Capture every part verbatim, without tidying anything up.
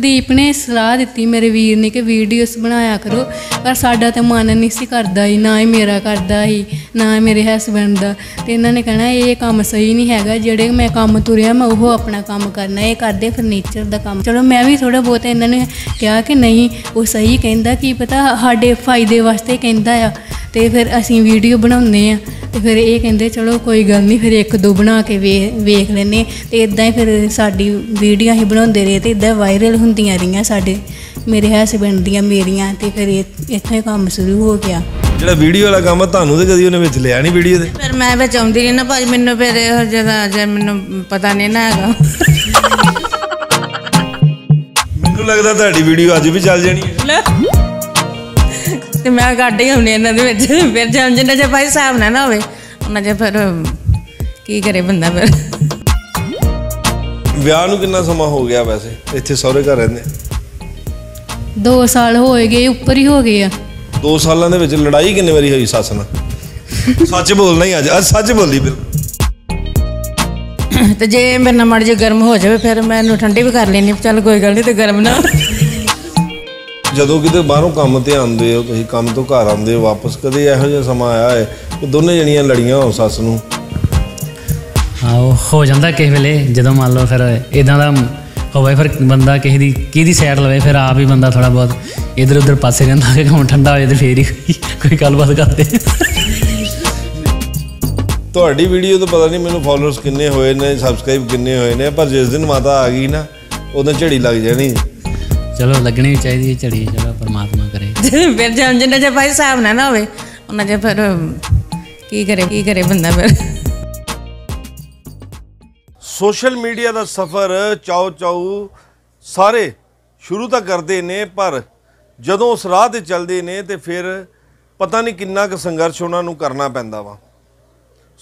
दीप ने सलाह दी मेरे वीर ने कि वीडियोस बनाया करो, पर साडा तो मन नहीं सी करदा ही, ना ही मेरा करदा ही, ना ही मेरे हसबैंड का। तो इन्होंने कहना ये काम सही नहीं है, जेड़े मैं काम तुरिया मैं वो अपना काम करना, ये करते फर्नीचर का काम। चलो मैं भी थोड़ा बहुत इन्होंने कहा कि नहीं वो सही कहता, कि पता साढ़े फायदे वास्ते कहता है, तो फिर असी वीडियो बनाने हैं। तो फिर ये कहते चलो कोई गल नहीं, फिर एक दो बना के वे वेख लेने। तो इदा ही फिर साड़ी वीडियो अं बनाते रहे, तो इदा वायरल होंदियाँ रही साढ़े मेरे हसबैंड दियाँ मेरियाँ। तो फिर इतने काम शुरू हो गया। जो वीडियो वाला काम तो कभी उन्हें बिच लिया नहीं वीडियो दे। फिर मैं बिच आउंदी नहीं ना भाई, मैनू फिर ज्यादा मैनू पता नहीं ना है। मैनू लगता तुम्हारी वीडियो अज भी चल जानी, तो मैं घट ही आने इन्होंने। फिर जम जिन्ना चेर भाई हिसाब ना ना होना चेर फिर की करे बंदा। फिर विआह कितना समा हो गया वैसे इतने सहुरे घर रहने? दो साल हो गए, उपर ही हो गए। दो सालों के लड़ाई कितनी बारी हुई सस नाल? सच बोलना ही अज, अज सच बोली। फिर तो जे मेरे नाल माड़ी जी गर्म हो जाए फिर मैं ठंडी भी कर लेनी, चल कोई गल नहीं। तो गर्म ना ਜਦੋਂ ਕਿਤੇ ਬਾਹਰੋਂ ਕੰਮ ਤੇ ਆਉਂਦੇ ਹੋ ਤੁਸੀਂ, ਕੰਮ ਤੋਂ ਘਰ ਆਉਂਦੇ ਹੋ ਵਾਪਸ, ਕਦੇ ਇਹੋ ਜਿਹਾ ਸਮਾਂ ਆਇਆ ਹੈ ਕਿ ਦੋਨੇ ਜਣੀਆਂ ਲੜੀਆਂ ਹੋ ਸੱਸ ਨੂੰ? ਹਾਂ ਉਹ ਹੋ ਜਾਂਦਾ ਕਿਸੇ ਵੇਲੇ, ਜਦੋਂ ਮੰਨ ਲਓ ਫਿਰ ਇਦਾਂ ਦਾ ਹੋਵੇ ਫਿਰ ਬੰਦਾ ਕਿਸੇ ਦੀ ਕਿਹਦੀ ਸਾਈਡ ਲਵੇ, ਫਿਰ ਆਪ ਹੀ ਬੰਦਾ ਥੋੜਾ ਬਹੁਤ ਇਧਰ ਉਧਰ ਪਾਸੇ ਰਹਿੰਦਾ ਕਿ ਕੰਮ ਠੰਡਾ ਹੋ ਜਾਵੇ ਤੇ ਫੇਰ ਹੀ ਕੋਈ ਗੱਲਬਾਤ ਕਰਦੇ। ਤੁਹਾਡੀ ਵੀਡੀਓ ਤੋਂ ਪਤਾ ਨਹੀਂ ਮੈਨੂੰ ਫਾਲੋਅਰਸ ਕਿੰਨੇ ਹੋਏ ਨੇ, ਸਬਸਕ੍ਰਾਈਬ ਕਿੰਨੇ ਹੋਏ ਨੇ, ਪਰ ਜਿਸ ਦਿਨ ਮਾਤਾ ਆ ਗਈ ਨਾ ਉਦੋਂ ਝੜੀ ਲੱਗ ਜਾਣੀ। चलो लगनी भी चाहिए झड़ी, चलो परमात्मा करे। फिर जम जिन्ना चेर भाई हिसाब ना ना होना चेर फिर की करे की करे बंदा। फिर सोशल मीडिया का सफ़र चाओ चाओ सारे शुरू तो करते हैं, पर जदों उस राह ते चलते हैं तो फिर पता नहीं किन्ना क संघर्ष उन्होंने करना पैंदा वा।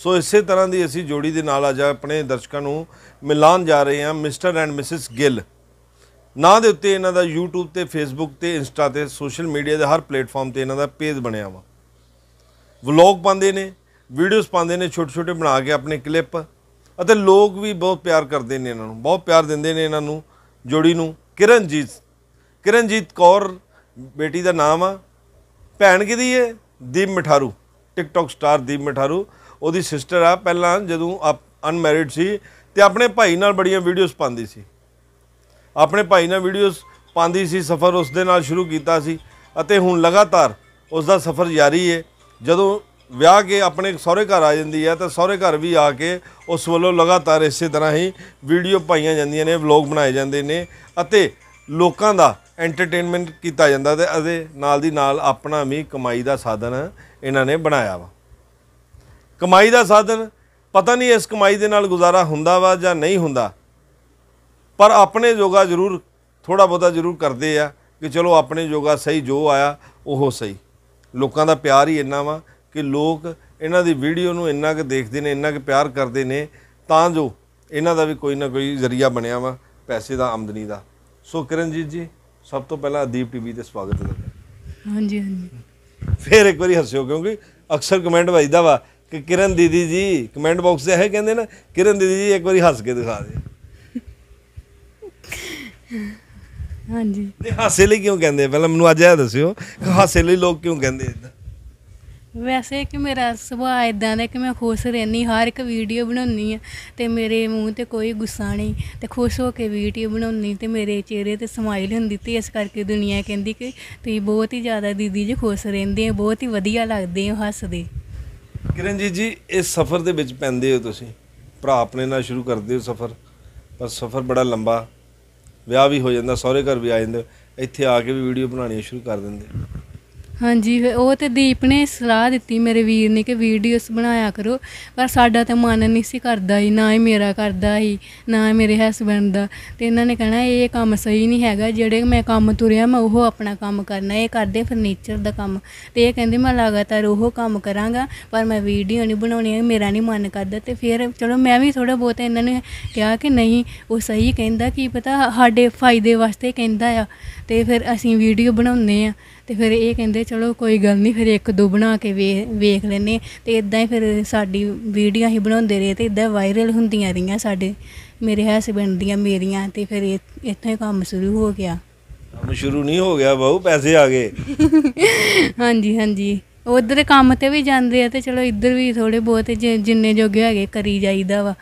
सो इस तरह की असी जोड़ी के नाल अज अपने दर्शकों को मिलान जा रहे हैं। मिस्टर एंड मिसिस गिल ना दे उत्ते इन्हां दा यूट्यूब ते फेसबुक ते इंस्टा ते सोशल मीडिया के हर प्लेटफॉर्म ते इन्हां दा पेज बनया वा। व्लॉग पाते ने, वीडियोज़ पाते ने, छोटे छोटे बना के अपने क्लिप, अते लोग भी बहुत प्यार करते हैं इन्हां नूं, बहुत प्यार दिंदे ने इन्हां नूं जोड़ी नूं। किरनजीत किरनजीत कौर बेटी का नाम आ, भैन किहदी है दीप मठारू, टिकटॉक स्टार दीप मठारू उहदी सिस्टर आ। पहलां जदों आप अनमैरिड सी ते अपने भाई नाल बड़ियां वीडियोज़ पाती सी, अपने भाई ने वीडियोस पाती सी, सफ़र उस दे नाल शुरू किया सी, अते हुण लगातार उसका सफ़र जारी है। जदों विआह के अपने सहुरे घर आ जाती है तो सहुरे घर भी आके उस वलों लगातार इस तरह ही वीडियो पाई जांदियां ने, व्लॉग बनाए जाते हैं, अते लोगों का एंटरटेनमेंट किया जाता है, अते नाल दी नाल अपना भी कमाई का साधन इन्हां ने बनाया वा। कमाई का साधन पता नहीं इस कमाई दे नाल गुजारा हुंदा वा जां नहीं हुंदा, पर अपने योगा जरूर थोड़ा बहुता जरूर करते हैं कि चलो अपने योगा सही जो आया वो सही। लोगों का प्यार ही इन्ना वा कि लोग इन्हां दी वीडियो नूं इन्ना क देखते हैं, इन्ना क प्यार करते हैं, तां जो इन्हां दा भी कोई ना कोई जरिया बनया वा पैसे का, आमदनी का। सो किरनजीत जी सब तो पहला अदीब टीवी ते स्वागत करदा। हाँ जी हाँ जी, फिर एक बार हस्यो क्योंकि अक्सर कमेंट वजदा वा कि किरन दीदी जी, कमेंट बॉक्स से है कहते ना किरन दीदी जी एक बार हस के दिखा दे। हाँ जी, हासे लई क्यों कहते? पहले मैं अज यह दस्यो हासे लई लोग क्यों कहते? वैसे कि मेरा सुभाव इदा है कि मैं खुश रहनी, हर एक वीडियो बनानी है तो मेरे मुँह ते कोई गुस्सा नहीं, तो खुश होकर वीडियो बनानी, तो मेरे चेहरे ते समाइल होंदी, तो इस करके दुनिया कहती कि तुसीं बहुत ही ज़्यादा दीदी जी खुश रहिंदे हो, बहुत ही वधिया लगदे हो हसदे। किरनजीत जी इस सफ़र दे विच पैंदे हो तुसीं, भरा अपने नाल शुरू करदे हो सफ़र, पर सफ़र बड़ा लंबा, ਵਿਆਹ ਵੀ ਹੋ ਜਾਂਦਾ, ਸਹੁਰੇ ਘਰ ਵੀ ਆ ਜਾਂਦੇ, ਇੱਥੇ ਆ ਕੇ ਵੀ ਵੀਡੀਓ ਬਣਾਉਣੀਆਂ ਸ਼ੁਰੂ ਕਰ ਦਿੰਦੇ। ਹਾਂਜੀ ਉਹ ਤਾਂ ਦੀਪ ਨੇ ਸਲਾਹ ਦਿੱਤੀ ਮੇਰੇ ਵੀਰ ਨੇ ਕਿ ਵੀਡੀਓਸ ਬਣਾਇਆ ਕਰੋ, ਪਰ ਸਾਡਾ ਤਾਂ ਮਨ ਨਹੀਂ ਸੀ ਕਰਦਾ ਹੀ, ਨਾ ਹੀ ਮੇਰਾ ਕਰਦਾ ਹੀ, ਨਾ ਹੀ ਮੇਰੇ ਹਸਬੈਂਡ ਦਾ। ਅਤੇ ਇਹਨਾਂ ਨੇ ਕਹਿਣਾ ਇਹ ਕੰਮ ਸਹੀ ਨਹੀਂ ਹੈਗਾ, ਜਿਹੜੇ ਮੈਂ ਕੰਮ ਤੁਰਿਆ ਮੈਂ ਉਹ ਆਪਣਾ ਕੰਮ ਕਰਨਾ, ਇਹ ਕਰਦੇ ਫਰਨੀਚਰ ਦਾ ਕੰਮ, ਅਤੇ ਇਹ ਕਹਿੰਦੇ ਮੈਂ ਲਗਾਤਾਰ ਉਹ ਕੰਮ ਕਰਾਂਗਾ, ਪਰ ਮੈਂ ਵੀਡੀਓ ਨਹੀਂ ਬਣਾਉਣੀ, ਮੇਰਾ ਨਹੀਂ ਮਨ ਕਰਦਾ। ਅਤੇ ਫਿਰ ਚਲੋ ਮੈਂ ਵੀ ਥੋੜ੍ਹਾ ਬਹੁਤ ਇਹਨਾਂ ਨੇ ਕਿਹਾ ਕਿ ਨਹੀਂ ਉਹ ਸਹੀ ਕਹਿੰਦਾ, ਕੀ ਪਤਾ ਸਾਡੇ ਫਾਇਦੇ ਵਾਸਤੇ ਕਹਿੰਦਾ ਆ, ਅਤੇ ਫਿਰ ਅਸੀਂ ਵੀਡੀਓ ਬਣਾਉਂਦੇ ਹਾਂ। तो फिर ये कहते चलो कोई गल नहीं, फिर एक दो बना के वे वेख लें। तो इदा ही फिर साड़ी वीडियो ही बनाते रहे, तो इदा वायरल होंदियां रही साढ़े मेरे हसबैंड दियां मेरियां। तो फिर इतों ही काम शुरू हो गया। काम शुरू नहीं हो गया बहू, पैसे आ गए। हाँ जी हाँ जी, उधर काम तो भी जाते हैं, तो चलो इधर भी थोड़े बहुत जिन्ने जोगे है करी जाइदा वा।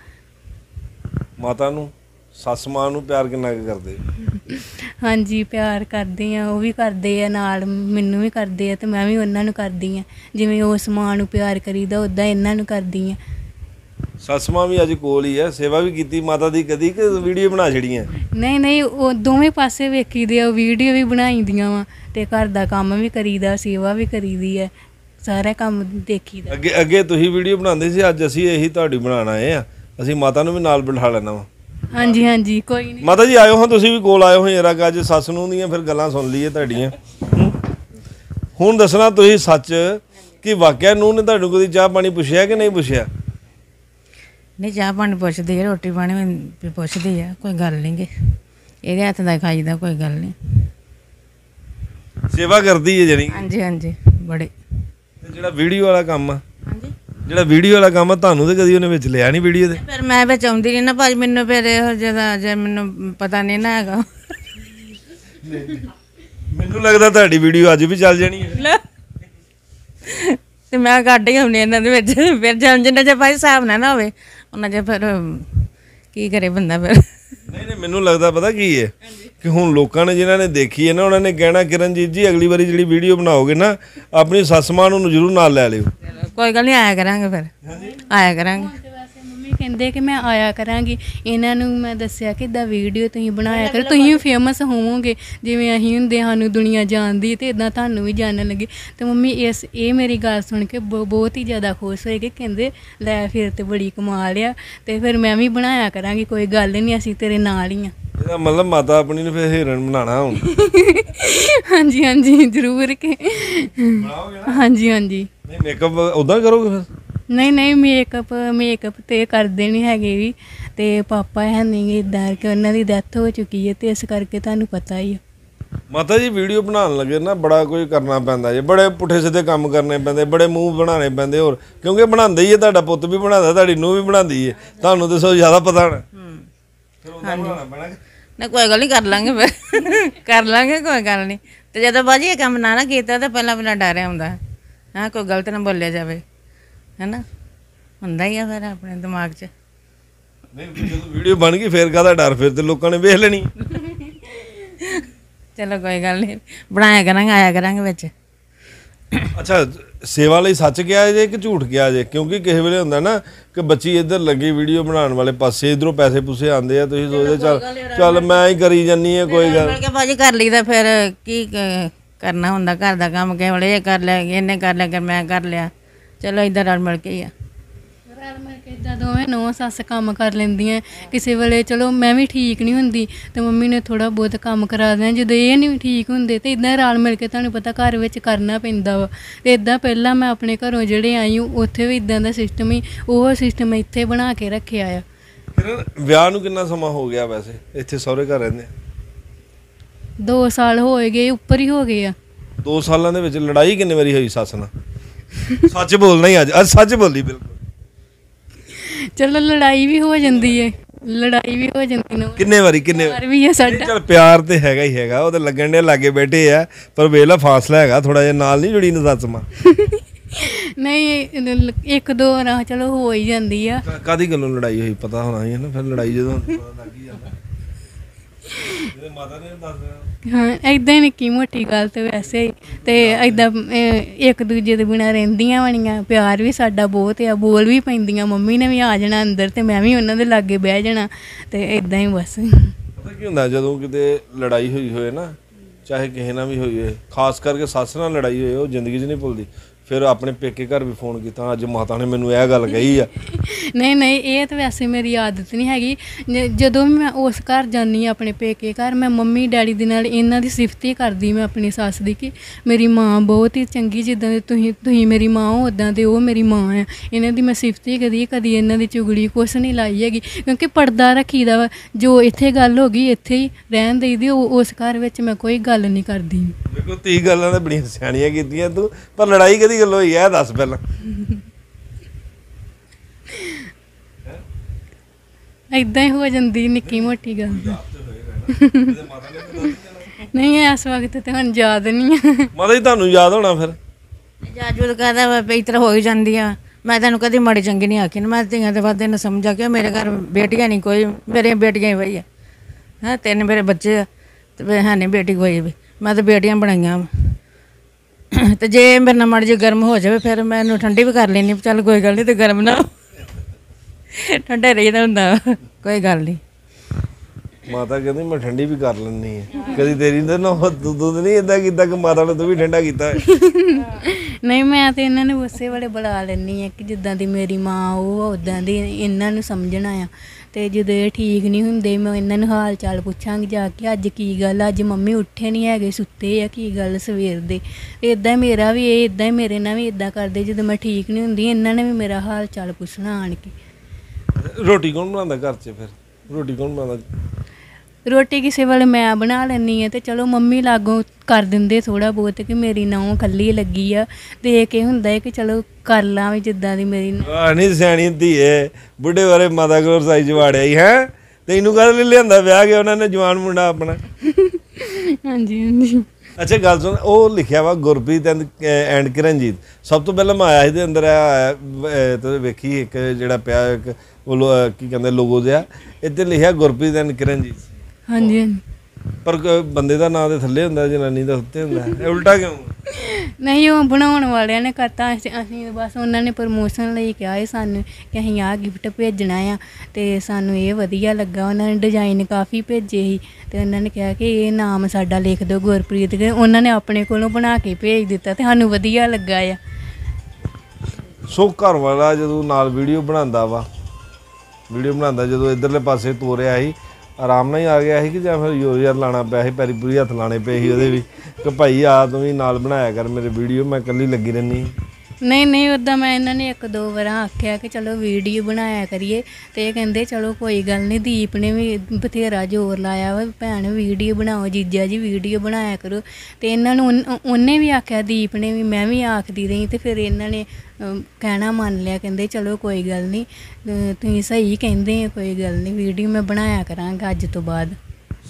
माता नू सस मां नू प्यार कितना करदे? हाँ जी प्यार करदी हैं, वो भी करदे हैं, नाल मैनू भी करदे हैं, तो मैं भी उन्हां नू करदी हैं। जिवें उस मां नू प्यार करीदा उदां इन्हां नू करदी हैं। सस मां भी अज कोल ही है, सेवा भी कीती माता दी कदी कि वीडियो बना छड़ी है? नहीं नहीं, वो दोवें पासे वेखी दे, वीडियो भी बनाईदियां वा ते घर दा काम भी करीदा, सेवा भी करीदी है, सारा काम देखीदा। अगे अगे तुसीं वीडियो बनांदे सी, अज असीं इही तुहाडी बनाना है, असीं माता नू भी नाल बिठा लैना वा। हाँ जी हाँ जी कोई नहीं। माता जी आयो हाँ, तुसीं भी कोल आयो हो जरा अज सस नूं दियां फिर गल्लां सुन लईए तुहाडीआं। हुण दसना तुसीं सच कि वाकई नूं ने तुहानू कदी चाह पानी पुछिया कि नहीं पुछिया? नहीं, चाह पानी पुछदी है, रोटी पानी भी पुछदी है, कोई गल नहीं गी, इहदे हत्थ दा खाईदा, कोई गल नहीं। सेवा करदी है जणी? हाँ जी हाँ जी बड़ी। ਜਿਹੜਾ ਵੀਡੀਓ ਵਾਲਾ ਕੰਮ ਆ, ਹਾਂਜੀ ਜਿਹੜਾ ਵੀਡੀਓ ਵਾਲਾ ਕੰਮ ਆ ਤੁਹਾਨੂੰ ਤੇ ਕਦੀ ਉਹਨੇ ਵਿੱਚ ਲਿਆ ਨਹੀਂ ਵੀਡੀਓ ਦੇ? ਫਿਰ ਮੈਂ ਵਿੱਚ ਆਉਂਦੀ ਨਹੀਂ ਨਾ ਭਾਜੀ, ਮੈਨੂੰ ਫਿਰ ਇਹੋ ਜਿਹਾ ਜੇ ਮੈਨੂੰ ਪਤਾ ਨਹੀਂ ਨਾ ਹੈਗਾ। ਮੈਨੂੰ ਲੱਗਦਾ ਤੁਹਾਡੀ ਵੀਡੀਓ ਅੱਜ ਵੀ ਚੱਲ ਜਾਣੀ ਹੈ ਤੇ ਮੈਂ ਕੱਢ ਹੀ ਆਉਣੀ ਇਹਨਾਂ ਦੇ ਵਿੱਚ। ਫਿਰ ਜਿੰਨਾ ਜੇ ਭਾਈ ਹਿਸਾਬ ਨਾ ਨਾ ਹੋਵੇ ਉਹਨਾਂ ਜੇ ਫਿਰ ਕੀ ਕਰੇ ਬੰਦਾ ਫਿਰ। ਨਹੀਂ ਨਹੀਂ, ਮੈਨੂੰ ਲੱਗਦਾ ਪਤਾ ਕੀ ਹੈ कि हुण लोगों ने जिन्होंने देखी है ना उन्होंने कहना किरणजीत जी अगली बारी जी वीडियो बनाओगे ना अपनी सस मां नूं जरूर नाल लै लिओ। कोई गल नहीं, आया करांगे फिर, आया करांगे। मम्मी कहंदे कि मैं आया करांगी, इन्हां नूं मैं दस्सिया कि इदां वीडियो तुसीं बनाया करो, तुसीं फेमस होवोगे जिवें असीं हुंदे, सानूं दुनिया जानदी ते इदां तुहानूं भी जानन लगे। तो मम्मी इस ये मेरी गल सुन के बहुत ही ज़्यादा खुश होए कि कहंदे लै फिर ते बड़ी कमाल आ, ते फिर मैं भी बनाया करांगी, कोई गल नहीं, असीं तेरे नाल ही आ। मतलब माता अपनी ने फिर हिरन बनाना हूँ। हाँ जी हाँ जी जरूर के। हाँ जी हाँ जी। नहीं मेकअप उदा करोगे फिर? नहीं नहीं, मेकअप मेकअप तो करते नहीं है भी, तो पापा है नहीं इधर के, उन्होंने डैथ हो चुकी है, तो इस करके थानू पता ही है। माता जी वीडियो बनाने लगे ना बड़ा कोई करना पैंदा जी, बड़े पुठे सीधे काम करने पैंदे, बड़े मूँह बनाने पैंदे, और क्योंकि बनाते ही है, तुहाडा पुत्त भी बनाता, तुहाडी नूंह भी बनाती है, तुहानू तो सब ज़्यादा पता ना। हाँ जी ना, कोई गल नहीं, कर लांगे फिर कर लांगे, कोई गल नहीं। तो जो भाजी ये कम ना ना किया तो पहला पहला डर आता है, हाँ कोई गलत ना बोलिया जाए, है ना, होंदा ही है फिर अपने दिमाग च। नहीं वीडियो बन गई फिर काहदा डर, फिर तो लोगों ने वेख लेनी। चलो कोई गल नहीं, बनाया करांगे, आया करांगे विच। अच्छा सेवा लई सच कहा जे कि झूठ कहा जे? क्योंकि किसी वेले हुंदा ना कि बच्ची इधर लगी वीडियो बनाने वाले पासे, इधरों पैसे पुसे आंदे आ, तुसीं सोचदे चल चल मैं ही करी जानी है, कोई गल नहीं भाजी कर लईदा, फिर की करना हुंदा, घर दा काम किसे वेले कर लिया, इहने कर लिया, मैं कर लिया, चलो इधर रल मिल के ही आ। इदा दोवें नौ सस काम कर लेंदियां, किसी वेले चलो मैं भी ठीक नहीं हुंदी तो मम्मी ने थोड़ा बहुत काम करा देना, जो ये नहीं ठीक होंगे तो इदा रल मिल के तुहानूं पता घर विच करना पैंदा वा। तो इदा पहला मैं अपने घरों जेड़े आई हूँ उत्थे भी इदा दा सिस्टम ही, ओह सिस्टम इत्थे बना के रखिया आ। विआह नूं कितना समां हो गया वैसे इत्थे सहुरे घर रहिंदे? दो साल हो गए, उपर ही हो गए आ। दो सालां दे विच लड़ाई किन्नी वारी होई सस नाल? सच बोलना ही, अज अज सच बोली बिल्कुल। चलो लड़ाई भी हो जाती है, लड़ाई भी हो जाती है, किन्ने बारी किन्ने बार भी है साडा। चल प्यार तो हैगा ही हैगा, वो तो लगन दे लागे बैठे है, पर वेला फासला हैगा थोड़ा जिहा, नाल नहीं जुड़ी ना सस मां। नहीं एक दो ना चलो हो ही जाती है। कादी गल्लों लड़ाई हुई पता होना ही है ना, फिर लड़ाई जदों लग ही जांदा। हाँ इदा ही निक्की मोटी गल तो वैसे ही, तो इदा एक दूजे के बिना रहिंदियां बनियां, प्यार भी साडा बहुत है, बोल भी पैंदियां, मम्मी ने भी आ जाना अंदर तो मैं भी उन्होंने लागे बह जाना, तो इदा ही बस। पता की हुंदा जदों किते लड़ाई हुई होए ना, चाहे किसी नाल भी होई होए, खास करके सस नाल लड़ाई होए, जिंदगी च नहीं भुल्लदी। फिर अपने पेके घर भी फोन किया, अज माता ने मैनू यह गल कही है। नहीं नहीं, ये तो वैसे मेरी आदत नहीं हैगी। जदों मैं उस घर जानी अपने पेके घर, मैं मम्मी डैडी दे नाल इन्हां दी सिफत ही करदी मैं अपनी सस दी कि मेरी माँ बहुत ही चंगी, जिद्दां दे तुसीं तुसीं मेरी माँ हो उद्दां दे ओह मेरी माँ है। इन्हां दी मैं सिफत ही कदी कदी इन्हां दी चुगली कुछ नहीं लाई हैगी, क्योंकि पर्दा रखी दा, जो इत्थे गल हो गई इत्थे ही रहन देई दी, उस घर विच मैं कोई गल नहीं करदी। देखो ती गल्लां तां बड़ियां सियाणियां कीतियां तूं, पर लड़ाई कदी गल होई ऐ दस पहला? इदा ही हो जाती निक्की मोटी गल। नहीं इस वक्त तो हम याद नहीं है। मतलब तुहानू याद होना फिर याद जो कहता इस तरह हो ही जाती है। मैं तेन कभी माड़ी चंगी नहीं आखी, मैं धियां के बाद तेन समझा कि मेरे घर बेटियां नहीं कोई, मेरिया बेटियां ही वही है, है तीन मेरे बच्चे है तो है नहीं बेटी कोई भी, मैं तो बेटियां बनाइया। तो जे मेरे ना माड़ी जी गर्म हो जाए फिर मैं ठंडी भी कर लेनी, चल कोई गल नहीं, तो गर्म ना ठंडा रहीदा हुंदा कोई गल नहीं। माता कहती मैं ठंडी भी कर लेनी है, कभी तेरी तो ना दूध नहीं इदा कीता कि माता ने तू भी ठंडा किया? नहीं, मैं तो इन्हों ने उसे वाले बुला लैनी है कि जिदा की मेरी माँ वो उदा की इन्हों समझना आ, तो जो ठीक नहीं होंगे मैं इन्हों हाल चाल पूछा जाके अज की गल, अज मम्मी उठे नहीं है सुते है की गल सवेर दे, इदा मेरा भी ये इदा मेरे ना भी इदा करते, जो मैं ठीक नहीं होंगी इन्हों ने भी मेरा हाल चाल पूछना आन के। रोटी कौन बनाता घर च? फिर रोटी कौन बनाता? रोटी किसी वाले मैं बना लैनी है, तो चलो मम्मी लागों कर देंदे थोड़ा बहुत कि मेरी नौं कल्ली लगी है, तो यह क्या होंदा है कि चलो कर ला जिदा की मेरी नहीं सियाणी धीए बुढ़े बारे माता कोल रसाई जवाड़िया ही है, तो इनू कद लिया ब्याह के उन्होंने जवान मुंडा अपना। हाँ जी हाँ जी। अच्छा गल सुन, वह लिखा वा गुरप्रीत एंड एंड किरनजीत, सब तो पहले मैं आया तो अंदर आया तो वेखी एक जो पिया एक की कहते लोगो जहा इतने लिखा गुरप्रीत एंड किरनजीत। हाँ जी हाँ जी। पर बंदे का नाम तो थल्ले होंदा, जनानी का उत्ते होंदा, उल्टा क्यों? नहीं वो बनाने वाले ने करता, असीं बस उन्होंने प्रमोशन लई कहा है सानू कि असीं आ गिफ्ट भेजना आ, तो सानू ये वधिया लगा, उन्होंने डिजाइन काफ़ी भेजे ही, तो उन्होंने कहा कि ये नाम साडा लिख दो गुरप्रीत, उन्होंने अपने कोलों बना के भेज दिता, तो सानू वधिया लगा आ। सो घर वाला जदों नाल वीडियो बनांदा वा वीडियो बनांदा जदों इधरले पासे तोरिया ही आराम ना ही आ गया है कि जो फिर योर यार लाना पाया पैरी पूरी हथ लाने पे ही वो भी कि भाई आ तू भी नाल बनाया कर मेरे वीडियो, मैं कली लगी रहनी। नहीं नहीं, उदा मैं इन्होंने एक दो बार आख्या कि चलो वीडियो बनाया करिए, तो ये कहते चलो कोई गल नहीं, दीप ने भी बथेरा जोर लाया वा भैन वीडियो बनाओ, जीजा जी वीडियो बनाया करो, तो इन्होंने उन्हें भी आख्या दीप ने भी, मैं भी आखती रही, तो फिर इन्होंने कहना मान लिया, कहते चलो कोई गल नहीं तुम सही कहते हैं, कोई गल नहीं वीडियो मैं बनाया करांगा अज तो बाद।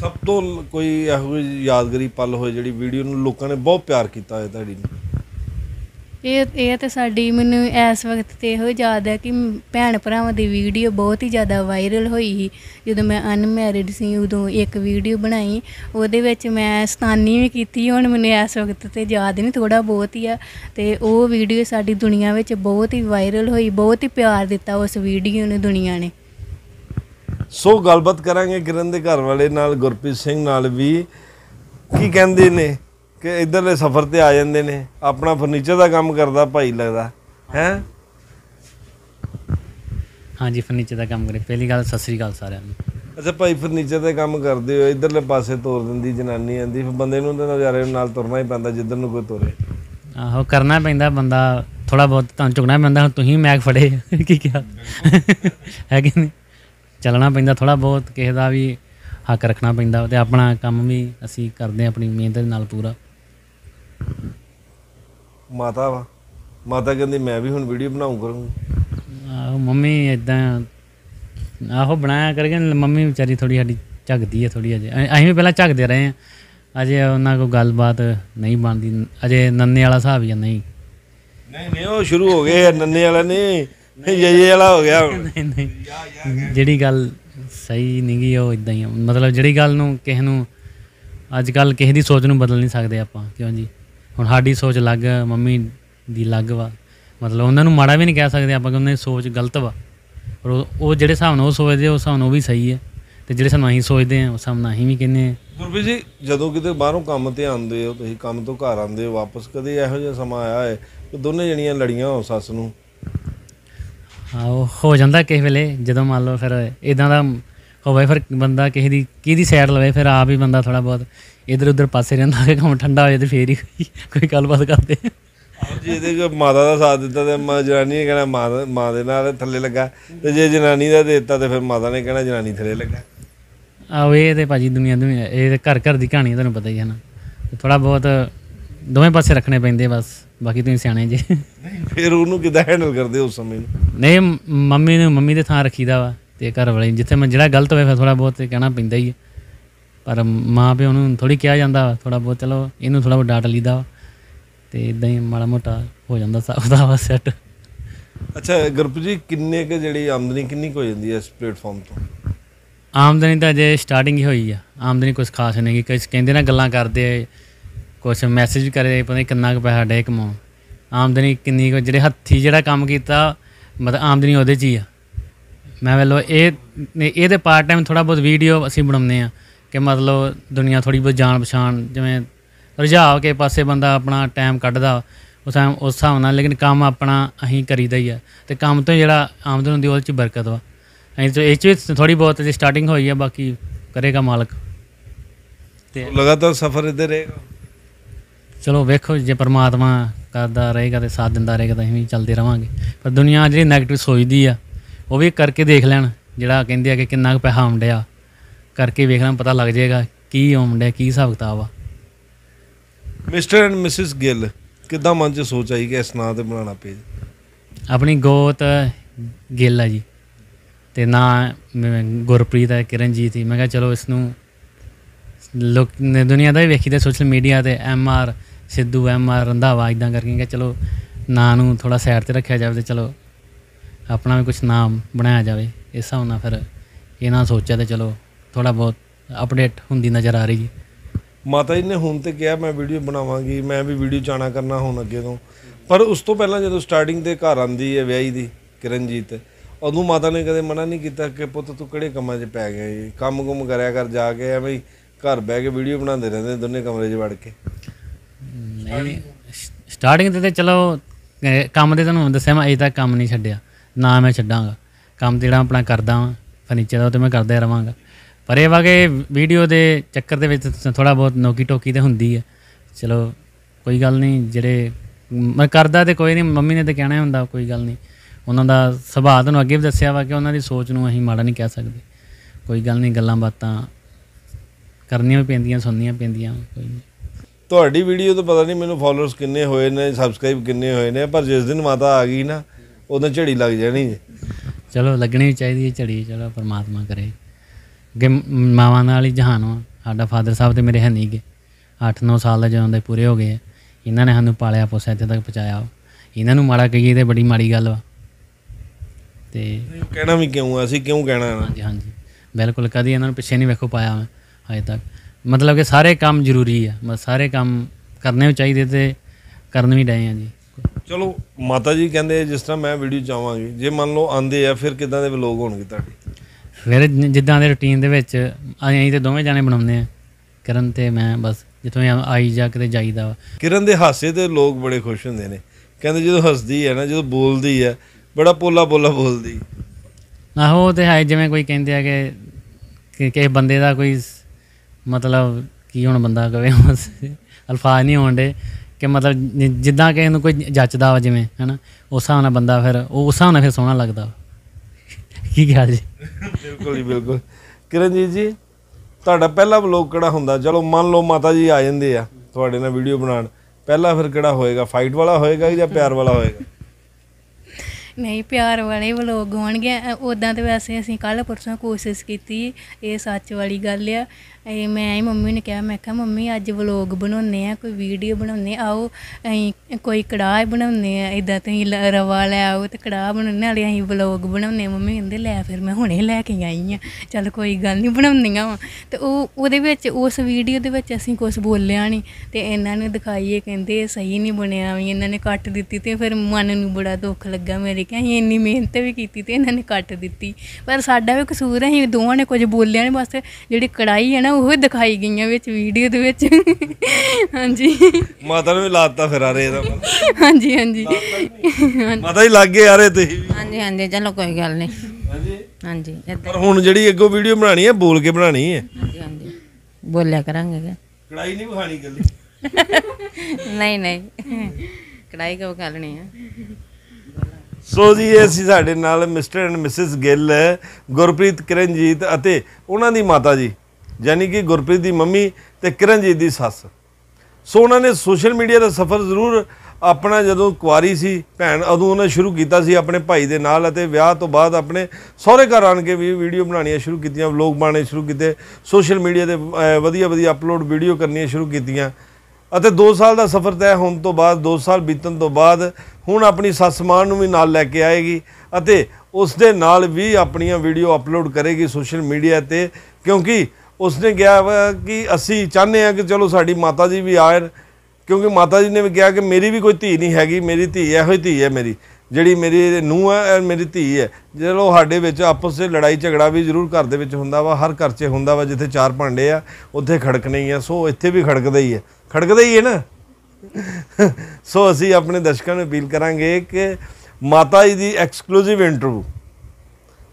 सब तो कोई यहो यादगारी पल होए जिहड़ी वीडियो नूं लोकां ने बहुत प्यार कीता है तुहाडी? ये ये तो साड़ी मैनू इस वक्त तो यो याद है कि भैन भरावां दी वीडियो बहुत ही ज़्यादा वायरल हुई ही, जो मैं अनमैरिड सी उदों एक वीडियो बनाई, उहदे विच मैं सतानी भी कीती, हुण मैनू इस वक्त तो याद नहीं, थोड़ा बहुत ही है, तो वो वीडियो साड़ी दुनिया विच बहुत ही वायरल हुई, बहुत ही प्यार दिता उस वीडियो ने दुनिया ने। सो गलबात करांगे किरण दे घर वाले नाल गुरप्रीत सिंह नाल भी की कहंदे ने कि इधरले सफर ते आ जाते ने, अपना फर्नीचर का काम करता भाई लगता है। हाँ जी फर्नीचर का काम करे। पहली गल सत श्री अकाल सारिआं नूं। अच्छा भाई फर्नीचर का काम करते हो, इधरले पासे तोर दिंदी जनानी आंदी, फिर बंदे नूं ते नज़ारे नाल तुरना ही पैंदा जिद्धर नूं कोई तुरे। आहो करना पैंदा, बंदा थोड़ा बहुत तां चुकना पैंदा, हुण तुसीं मैक फड़े की क्या है कि नहीं, चलना पैंदा थोड़ा बहुत, किसे दा भी हक रखना पैंदा, ते अपना काम भी असीं करदे अपनी मेहनत नाल पूरा। माता वा माता कहती मैं भी हुण वीडियो बनाऊँ करूँगी। आहो मम्मी इदा आहो बनाया करके, मम्मी बेचारी थोड़ी साड़ी झकदी है थोड़ी, अजे असीं भी पहला झकदे रहे हैं, अजे उन्हां कोई गलबात नहीं बनदी, अजे नन्ने वाला हिसाब ही नहीं नहीं नहीं वो शुरू हो गए नन्ने वाला नहीं जजे वाला हो गया हुण। नहीं नहीं, जिहड़ी गल सही नहीं गी वो इदा ही, मतलब जिहड़ी गल नूं किसे नूं अजकल किसे दी सोच नूं बदल नहीं सकदे आपां, क्यों जी हुण साडी सोच अलग मम्मी दी अलग वा, मतलब उन्हां नूं माड़ा भी नहीं कह सकदे आपां कि उन्हां दी सोच गलत वा, पर ओह जिहड़े हिसाब नाल ओह सोचदे उस हिसाब नाल ओह भी सही है, ते जिहड़े हिसाब नाल असीं सोचदे हां उस हिसाब नाल असीं भी कहने ਗੁਰਪ੍ਰੀਤ ਜੀ ਜਦੋਂ ਕਿਤੇ ਬਾਹਰੋਂ ਕੰਮ ਤੇ ਆਉਂਦੇ ਹੋ ਤੁਸੀਂ ਕੰਮ ਤੋਂ ਘਰ ਆਉਂਦੇ ਹੋ ਵਾਪਸ ਕਦੇ ਇਹੋ ਜਿਹਾ ਸਮਾਂ ਆਇਆ ਹੈ ਕਿ ਦੋਨੇ ਜਣੀਆਂ ਲੜੀਆਂ ਹੋ ਸੱਸ ਨੂੰ? ਹਾਂ ਹੋ ਜਾਂਦਾ ਕਿਸੇ ਵੇਲੇ ਜਦੋਂ ਮੰਨ ਲਓ ਫਿਰ ਇਦਾਂ ਦਾ ਹੋਵੇ ਫਿਰ ਬੰਦਾ ਕਿਸੇ ਦੀ ਕਿਹਦੀ ਸਾਈਡ ਲਵੇ ਫਿਰ ਆਪ ਹੀ ਬੰਦਾ ਥੋੜਾ ਬਹੁਤ ਇਧਰ ਉਧਰ ਪਾਸੇ ਰਹਿੰਦਾ ਕਿ ਕੰਮ ਠੰਡਾ ਹੋ ਜਾਵੇ ਤੇ ਫੇਰ ਹੀ ਕੋਈ ਗੱਲਬਾਤ ਕਰਦੇ। ਜੇ ਇਹਦੇ ਮਾਤਾ ਦਾ ਸਾਥ ਦਿੱਤਾ ਤੇ ਮਾਂ ਜਨਾਨੀ ਨੇ ਕਹਿਣਾ ਮਾਂ ਮਾਂ ਦੇ ਨਾਲ ਥੱਲੇ ਲੱਗਾ ਤੇ ਜੇ ਜਨਾਨੀ ਦਾ ਦੇ ਦਿੱਤਾ ਤੇ ਫਿਰ ਮਾਤਾ ਨੇ ਕਹਿਣਾ ਜਨਾਨੀ ਥੱਲੇ ਲੱਗਾ। ਆਹੋ ਇਹ ਤੇ ਭਾਜੀ ਦੁਨੀਆ ਦੁਨੀਆ ਇਹ ਘਰ ਘਰ ਦੀ ਕਹਾਣੀ ਤੁਹਾਨੂੰ ਪਤਾ ਹੀ ਹੈ ਨਾ, ਥੋੜਾ ਬਹੁਤ ਦੋਵੇਂ ਪਾਸੇ ਰੱਖਣੇ ਪੈਂਦੇ ਬਸ, ਬਾਕੀ ਤੁਸੀਂ ਸਿਆਣੇ ਜੇ। ਫਿਰ ਉਹਨੂੰ ਕਿੱਦਾਂ ਹੈਂਡਲ ਕਰਦੇ ਉਸ ਸਮੇਂ ਨੂੰ? ਨਹੀਂ ਮੰਮੀ ਨੂੰ ਮੰਮੀ ਦੇ ਥਾਂ ਰੱਖੀਦਾ ਵਾ ਤੇ ਘਰ ਵਾਲੇ ਜਿੱਥੇ ਮੈਂ ਜਿਹੜਾ ਗਲਤ ਹੋਵੇ ਫਿਰ ਥੋੜਾ ਬਹੁਤ ਕਹਿਣਾ ਪੈਂਦਾ ਹੀ ਹੈ, ਪਰ ਮਾਂ ਪਿਓ ਨੂੰ ਥੋੜ੍ਹੀ ਕਿਹਾ ਜਾਂਦਾ ਵਾ ਥੋੜਾ ਬਹੁਤ, ਚਲੋ ਇਹਨੂੰ ਥੋੜਾ ਬਹੁਤ ਡਾਂਟ ਲਈਦਾ ਵਾ ਤੇ ਇਦਾਂ ਹੀ ਮਾੜਾ ਮੋਟਾ ਹੋ ਜਾਂਦਾ ਉਹਦਾ ਵਾ ਸੈੱਟ। ਅੱਛਾ ਗੁਰਪ੍ਰੀਤ ਜੀ ਕਿੰਨੇ ਕੁ ਜਿਹੜੀ ਆਮਦਨੀ ਕਿੰਨੀ ਕੁ ਹੋ ਜਾਂਦੀ ਹੈ ਇਸ ਪਲੇਟਫਾਰਮ ਤੋਂ? ਆਮਦਨੀ ਤਾਂ ਅਜੇ ਸਟਾਰਟਿੰਗ ਹੀ ਹੋਈ ਆ, ਆਮਦਨੀ ਕੁਛ ਖਾਸ ਨਹੀਂ, ਕੁਛ ਕਹਿੰਦੇ ਨਾ ਗੱਲਾਂ ਕਰਦੇ ਕੁਛ ਮੈਸੇਜ ਕਰੇ ਪਤਾ ਨਹੀਂ ਕਿੰਨਾ ਕੁ ਪੈਸਾ ਡੇ ਕਮਾਉਣ। ਆਮਦਨੀ ਕਿੰਨੀ ਕੁ ਜਿਹੜੇ ਹੱਥੀਂ ਜਿਹੜਾ ਕੰਮ ਕੀਤਾ ਮਤਲਬ ਆਮਦਨੀ ਉਹਦੇ 'ਚ ਹੀ ਆ। ਮੈਂ ਵੱਲੋਂ ਇਹ ਇਹਦੇ ਪਾਰਟ ਟਾਈਮ ਥੋੜ੍ਹਾ ਬਹੁਤ ਵੀਡੀਓ ਅਸੀਂ ਬਣਾਉਂਦੇ ਹਾਂ ਕਿ ਮਤਲਬ ਦੁਨੀਆ ਥੋੜ੍ਹੀ ਬਹੁਤ ਜਾਣ ਪਛਾਣ ਜਿਵੇਂ ਰੁਝਾਵ ਕੇ ਪਾਸੇ ਬੰਦਾ ਆਪਣਾ ਟਾਈਮ ਕੱਢਦਾ ਉਸ ਟਾਈਮ ਉਸ ਹਿਸਾਬ ਨਾਲ, ਲੇਕਿਨ ਕੰਮ ਆਪਣਾ ਅਸੀਂ ਕਰੀਦਾ ਹੀ ਆ ਅਤੇ ਕੰਮ ਤੋਂ ਜਿਹੜਾ ਆਮਦਨ ਹੁੰਦੀ ਉਹਦੇ 'ਚ ਬਰਕਤ ਵਾ। ਇਹ 'ਚ ਵੀ ਥੋੜ੍ਹੀ ਬਹੁਤ ਜੇ ਸਟਾਰਟਿੰਗ ਹੋਈ ਆ, ਬਾਕੀ ਕਰੇਗਾ ਮਾਲਕ ਤੇ ਲਗਾਤਾਰ ਸਫ਼ਰ ਇੱਧਰ ਰਹੇਗਾ। ਚਲੋ ਵੇਖੋ ਜੇ ਪਰਮਾਤਮਾ ਕਰਦਾ ਰਹੇਗਾ ਅਤੇ ਸਾਥ ਦਿੰਦਾ ਰਹੇਗਾ ਤਾਂ ਅਸੀਂ ਵੀ ਚੱਲਦੇ ਰਹਾਂਗੇ, ਪਰ ਦੁਨੀਆ ਜਿਹੜੀ ਨੈਗੇਟਿਵ ਸੋਚਦੀ ਆ ਉਹ ਵੀ ਕਰਕੇ ਦੇਖ ਲੈਣ, ਜਿਹੜਾ ਕਹਿੰਦੇ ਆ ਕਿ ਕਿੰਨਾ ਕੁ ਪੈਸਾ ਆਉਣ ਡਿਆ ਕਰਕੇ ਵੇਖ ਲੈਣ, ਪਤਾ ਲੱਗ ਜਾਏਗਾ ਕੀ ਆਉਣ ਡਿਆ ਕੀ ਹਿਸਾਬ ਕਿਤਾਬ ਆ। ਮਿਸਟਰ ਐਂਡ ਮਿਸਿਸ ਗਿੱਲ ਕਿੱਦਾਂ ਮਨ 'ਚ ਸੋਚ ਆਈ ਕਿ ਇਸ ਨਾਂ 'ਤੇ ਬਣਾਉਣਾ ਪੇਜ? ਆਪਣੀ ਗੋਤ ਗਿੱਲ ਆ ਜੀ ਅਤੇ ਨਾ ਗੁਰਪ੍ਰੀਤ ਹੈ ਕਿਰਨਜੀਤ ਹੀ, ਮੈਂ ਕਿਹਾ ਚਲੋ ਇਸਨੂੰ ਲੋਕ ਦੁਨੀਆ ਦਾ ਵੀ ਵੇਖੀਦਾ ਸੋਸ਼ਲ ਮੀਡੀਆ 'ਤੇ M R Sidhu M R Randhawa ਇੱਦਾਂ ਕਰਕੇ ਕਿ ਚਲੋ ਨਾਂ ਨੂੰ ਥੋੜ੍ਹਾ ਸਾਈਡ 'ਤੇ ਰੱਖਿਆ ਜਾਵੇ ਅਤੇ ਚਲੋ ਆਪਣਾ ਵੀ ਕੁਛ ਨਾਮ ਬਣਾਇਆ ਜਾਵੇ। ਇਸ ਹਿਸਾਬ ਨਾਲ ਫਿਰ ਇਹ ਨਾ ਸੋਚਿਆ ਅਤੇ ਚਲੋ ਥੋੜ੍ਹਾ ਬਹੁਤ ਅਪਡੇਟ ਹੁੰਦੀ ਨਜ਼ਰ ਆ ਰਹੀ ਜੀ। ਮਾਤਾ ਜੀ ਨੇ ਹੁਣ ਤਾਂ ਕਿਹਾ ਮੈਂ ਵੀਡੀਓ ਬਣਾਵਾਂਗੀ, ਮੈਂ ਵੀ ਵੀਡੀਓ ਚਾਣਾ ਕਰਨਾ ਹੁਣ ਅੱਗੇ ਤੋਂ, ਪਰ ਉਸ ਤੋਂ ਪਹਿਲਾਂ ਜਦੋਂ ਸਟਾਰਟਿੰਗ ਦੇ ਘਰ ਆਉਂਦੀ ਹੈ ਵਿਆਹੀ ਦੀ ਕਿਰਨਜੀਤ ਉਹਨੂੰ ਮਾਤਾ ਨੇ ਕਦੇ ਮਨਾ ਨਹੀਂ ਕੀਤਾ ਕਿ ਪੁੱਤ ਤੂੰ ਕਿਹੜੇ ਕੰਮਾਂ 'ਚ ਪੈ ਗਿਆ ਜੀ, ਕੰਮ ਕੁੰਮ ਕਰਿਆ ਕਰ ਜਾ ਕੇ, ਐਵੇਂ ਘਰ ਬਹਿ ਕੇ ਵੀਡੀਓ ਬਣਾਉਂਦੇ ਰਹਿੰਦੇ ਦੋਨੇ ਕਮਰੇ 'ਚ ਵੜ ਕੇ? ਨਹੀਂ ਸਟਾਰਟਿੰਗ 'ਤੇ ਤਾਂ ਚਲੋ ਕੰਮ 'ਤੇ ਤੁਹਾਨੂੰ ਦੱਸਿਆ ਮੈਂ ਅਜੇ ਤੱਕ ਕੰਮ ਨਹੀਂ ਛੱਡਿਆ ਨਾ ਮੈਂ ਛੱਡਾਂਗਾ, ਕੰਮ ਜਿਹੜਾ ਆਪਣਾ ਕਰਦਾ ਵਾਂ ਫਰਨੀਚਰ ਦਾ ਉਹ ਤਾਂ ਮੈਂ ਕਰਦਾ ਰਹਾਂਗਾ, ਪਰ ਇਹ ਵਾ ਕਿ ਵੀਡੀਓ ਦੇ ਚੱਕਰ ਦੇ ਵਿੱਚ ਥੋੜ੍ਹਾ ਬਹੁਤ ਨੋਕੀ ਟੋਕੀ ਤਾਂ ਹੁੰਦੀ ਹੈ। ਚਲੋ ਕੋਈ ਗੱਲ ਨਹੀਂ ਜਿਹੜੇ ਮੈਂ ਕਰਦਾ ਤਾਂ ਕੋਈ ਨਹੀਂ, ਮੰਮੀ ਨੇ ਤਾਂ ਕਹਿਣਾ ਹੁੰਦਾ ਕੋਈ ਗੱਲ ਨਹੀਂ, ਉਹਨਾਂ ਦਾ ਸੁਭਾਅ ਤੁਹਾਨੂੰ ਅੱਗੇ ਵੀ ਦੱਸਿਆ ਵਾ ਕਿ ਉਹਨਾਂ ਦੀ ਸੋਚ ਨੂੰ ਅਸੀਂ ਮਾੜਾ ਨਹੀਂ ਕਹਿ ਸਕਦੇ, ਕੋਈ ਗੱਲ ਨਹੀਂ ਗੱਲਾਂ ਬਾਤਾਂ ਕਰਨੀਆਂ ਵੀ ਪੈਂਦੀਆਂ ਸੁਣਨੀਆਂ ਪੈਂਦੀਆਂ। ਕੋਈ ਨਹੀਂ ਤੁਹਾਡੀ ਵੀਡੀਓ ਤੋਂ ਪਤਾ ਨਹੀਂ ਮੈਨੂੰ ਫੋਲੋਅਰਸ ਕਿੰਨੇ ਹੋਏ ਨੇ ਸਬਸਕ੍ਰਾਈਬ ਕਿੰਨੇ ਹੋਏ ਨੇ, ਪਰ ਜਿਸ ਦਿਨ ਮਾਤਾ ਆ ਗਈ ਨਾ ਉਦੋਂ ਝੜੀ ਲੱਗ ਜਾਣੀ ਜੀ। ਚਲੋ ਲੱਗਣੀ ਵੀ ਚਾਹੀਦੀ ਹੈ ਝੜੀ, ਚਲੋ ਪਰਮਾਤਮਾ ਕਰੇ ਅੱਗੇ ਮਾਵਾਂ ਨਾਲ ਹੀ ਜਹਾਨ ਵਾ। ਸਾਡਾ ਫਾਦਰ ਸਾਹਿਬ ਤਾਂ ਮੇਰੇ ਹੈ ਨਹੀਂ ਗੇ, ਅੱਠ ਨੌ ਸਾਲ ਦਾ ਜਦੋਂ ਦੇ ਪੂਰੇ ਹੋ ਗਏ, ਇਹਨਾਂ ਨੇ ਸਾਨੂੰ ਪਾਲਿਆ ਪੋਸਿਆ ਇੱਥੇ ਤੱਕ ਪਹੁੰਚਾਇਆ, ਇਹਨਾਂ ਨੂੰ ਮਾੜਾ ਕਹੀਏ ਤਾਂ ਬੜੀ ਮਾੜੀ ਗੱਲ ਵਾ ਅਤੇ ਕਹਿਣਾ ਵੀ ਕਿਉਂ ਅਸੀਂ ਕਿਉਂ ਕਹਿਣਾ। ਹਾਂਜੀ ਹਾਂਜੀ ਬਿਲਕੁਲ ਕਦੀ ਇਹਨਾਂ ਨੂੰ ਪਿੱਛੇ ਨਹੀਂ ਵੇਖੋ ਪਾਇਆ ਮੈਂ ਅਜੇ ਤੱਕ, ਮਤਲਬ ਕਿ ਸਾਰੇ ਕੰਮ ਜ਼ਰੂਰੀ ਆ, ਬਸ ਸਾਰੇ ਕੰਮ ਕਰਨੇ ਵੀ ਚਾਹੀਦੇ ਅਤੇ ਕਰਨ ਵੀ ਡਏ ਆ ਜੀ। ਚਲੋ ਮਾਤਾ ਜੀ ਕਹਿੰਦੇ ਜਿਸ ਤਰ੍ਹਾਂ ਮੈਂ ਵੀਡੀਓ ਚਾਹਵਾਂਗੀ, ਜੇ ਮੰਨ ਲਓ ਆਉਂਦੇ ਆ ਫਿਰ ਕਿੱਦਾਂ ਦੇ ਵਲੋਗ ਹੋਣਗੇ ਤੁਹਾਡੇ? ਫਿਰ ਜਿੱਦਾਂ ਦੇ ਰੂਟੀਨ ਦੇ ਵਿੱਚ ਅਸੀਂ ਤਾਂ ਦੋਵੇਂ ਜਾਣੇ ਬਣਾਉਂਦੇ ਹਾਂ, ਕਿਰਨ ਅਤੇ ਮੈਂ, ਬਸ ਜਿੱਥੋਂ ਆਈ ਜਾ ਕਿਤੇ ਜਾਈਦਾ ਵਾ। ਕਿਰਨ ਦੇ ਹਾਸੇ 'ਤੇ ਲੋਕ ਬੜੇ ਖੁਸ਼ ਹੁੰਦੇ ਨੇ, ਕਹਿੰਦੇ ਜਦੋਂ ਹੱਸਦੀ ਹੈ ਨਾ ਜਦੋਂ ਬੋਲਦੀ ਹੈ ਬੜਾ ਪੋਲਾ ਪੋਲਾ ਬੋਲਦੀ। ਆਹੋ ਉਹ ਤਾਂ ਹੈ, ਜਿਵੇਂ ਕੋਈ ਕਹਿੰਦੇ ਆ ਕਿ ਕਿਸੇ ਬੰਦੇ ਦਾ ਕੋਈ ਮਤਲਬ ਕੀ ਹੁਣ ਬੰਦਾ ਕਵੇ ਅਲਫਾਜ਼ ਨਹੀਂ ਹੋਣ ਡੇ ਕਿ ਮਤਲਬ ਜਿੱਦਾਂ ਕਿਸੇ ਨੂੰ ਕੋਈ ਜੱਚਦਾ ਵਾ ਜਿਵੇਂ ਹੈ ਨਾ ਉਸ ਹਿਸਾਬ ਨਾਲ ਬੰਦਾ ਫਿਰ ਉਹ ਉਸ ਹਿਸਾਬ ਨਾਲ ਫਿਰ ਸੋਹਣਾ ਲੱਗਦਾ ਕੀ ਖਿਆਲ ਜੀ? ਬਿਲਕੁਲ ਜੀ ਬਿਲਕੁਲ। ਕਿਰਨਜੀਤ ਜੀ ਤੁਹਾਡਾ ਪਹਿਲਾ ਵਲੋਗ ਕਿਹੜਾ ਹੁੰਦਾ, ਚਲੋ ਮੰਨ ਲਓ ਮਾਤਾ ਜੀ ਆ ਜਾਂਦੇ ਆ ਤੁਹਾਡੇ ਨਾਲ ਵੀਡੀਓ ਬਣਾਉਣ, ਪਹਿਲਾ ਫਿਰ ਕਿਹੜਾ ਹੋਏਗਾ, ਫਾਈਟ ਵਾਲਾ ਹੋਏਗਾ ਜਾਂ ਪਿਆਰ ਵਾਲਾ ਹੋਏਗਾ? ਨਹੀਂ ਪਿਆਰ ਵਾਲੇ ਵਲੋਗ ਹੋਣਗੇ ਉੱਦਾਂ ਤਾਂ ਵੈਸੇ ਅਸੀਂ ਕੱਲ੍ਹ ਪਰਸੋਂ ਕੋਸ਼ਿਸ਼ ਕੀਤੀ, ਇਹ ਸੱਚ ਵਾਲੀ ਗੱਲ ਆ। ਇਹ ਮੈਂ ਹੀ ਮੰਮੀ ਨੂੰ ਕਿਹਾ, ਮੈਂ ਕਿਹਾ ਮੰਮੀ ਅੱਜ ਵਲੋਗ ਬਣਾਉਂਦੇ ਆ ਕੋਈ ਵੀਡੀਓ ਬਣਾਉਂਦੇ ਆਓ ਅਸੀਂ ਕੋਈ ਕੜਾਹ ਬਣਾਉਂਦੇ ਆ ਇੱਦਾਂ ਤੁਸੀਂ ਲ ਰਵਾ ਲੈ ਆਓ ਅਤੇ ਕੜਾਹ ਬਣਾਉਣੇ ਵਾਲੇ ਅਸੀਂ ਵਲੋਗ ਬਣਾਉਂਦੇ। ਮੰਮੀ ਕਹਿੰਦੇ ਲੈ ਫਿਰ ਮੈਂ ਹੁਣੇ ਲੈ ਕੇ ਆਈ ਹਾਂ, ਚੱਲ ਕੋਈ ਗੱਲ ਨਹੀਂ ਬਣਾਉਂਦੀਆਂ ਵਾ। ਅਤੇ ਉਹ ਉਹਦੇ ਵਿੱਚ ਉਸ ਵੀਡੀਓ ਦੇ ਵਿੱਚ ਅਸੀਂ ਕੁਛ ਬੋਲਿਆ ਨਹੀਂ ਅਤੇ ਇਹਨਾਂ ਨੇ ਦਿਖਾਈਏ ਕਹਿੰਦੇ ਸਹੀ ਨਹੀਂ ਬਣਿਆ ਵੀ ਇਹਨਾਂ ਨੇ ਕੱਟ ਦਿੱਤੀ, ਅਤੇ ਫਿਰ ਮਨ ਨੂੰ ਬੜਾ ਦੁੱਖ ਲੱਗਾ ਮੇਰੇ कि अं इन्नी मेहनत भी की तो इन्होंने कट दी, पर साडा भी कसूर है, दोवां ने कुछ बोलिया नहीं, बस जी कड़ाई है ना वो दिखाई गई बिच वीडियो दे विच। हाँ जी माता ने भी लाता फिर अरे हाँ जी हाँ जी माता ही लग गए अरे तुसीं भी। हाँ जी हाँ जी चलो कोई गल नहीं। हाँ जी पर हुण जिहड़ी अग्गों वीडियो बनानी है बोल के बनानी है। हाँ जी हाँ जी बोलिया करांगे कड़ाई नहीं विखाणी गल्ली नहीं नहीं कड़ाई क्यों करनी है। सो जी असीं साडे नाल mister and Mrs Gill Gurpreet Kiranjeet अते उन्हां दी माता जी यानी कि गुरप्रीत दी मम्मी ते किरनजीत दी सस। सो उन्हां ने सोशल मीडिया दा सफर जरूर अपना जदों कुआरी सी भैन उदों उन्हां शुरू कीता सी अपने भाई दे नाल अते विआह तो बाद अपने सहुरे घर आण के भी वीडियो बनाणियां शुरू कीतियां, व्लॉग बनाणे शुरू कीते, सोशल मीडिया ते वधिया वधिया अपलोड वीडियो करनियां शुरू कीतियां अते दो साल दा सफर तय होण तो बाद दो साल बीतण तो बाद हुण अपनी सस मां नूं भी नाल लैके आएगी अते उस दे नाल भी अपणियां वीडियो अपलोड करेगी सोशल मीडिया ते, क्योंकि उसने कहा कि असी चाहते हैं कि चलो साड़ी माता जी भी आए, क्योंकि माता जी ने भी कहा कि मेरी भी कोई धी नहीं हैगी, मेरी धी यही धी है मेरी जी, मेरी नूह है मेरी धी है। चलो साढ़े विच आपस से लड़ाई झगड़ा भी जरूर घर दे विच हुंदा वा, हर घर च हुंदा वा, जिथे चार भांडे आ उत्थे खड़कने ही है, सो इत्थे भी खड़कदा ही है खड़कदा ही है ना। सो असी अपने दर्शकों में अपील करांगे कि माता जी दी एक्सक्लूसिव इंटरव्यू,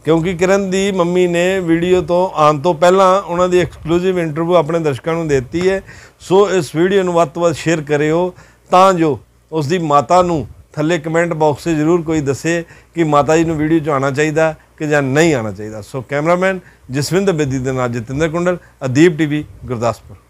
क्योंकि किरण दी मम्मी ने वीडियो तो आने तो पहला उन्होंने एक्सक्लूसिव इंटरव्यू अपने दर्शकों को देती है। सो इस वीडियो को वध तो वध शेयर करो तां जो उसकी माता नू थले कमेंट बॉक्स से जरूर कोई दसे कि माता जी नू वीडियो च आना चाहिए कि जां नहीं आना चाहिए। सो कैमरामैन जसविंद बेदी के नाल जतेंद्र कुंडल, अदीब टीवी, गुरदासपुर।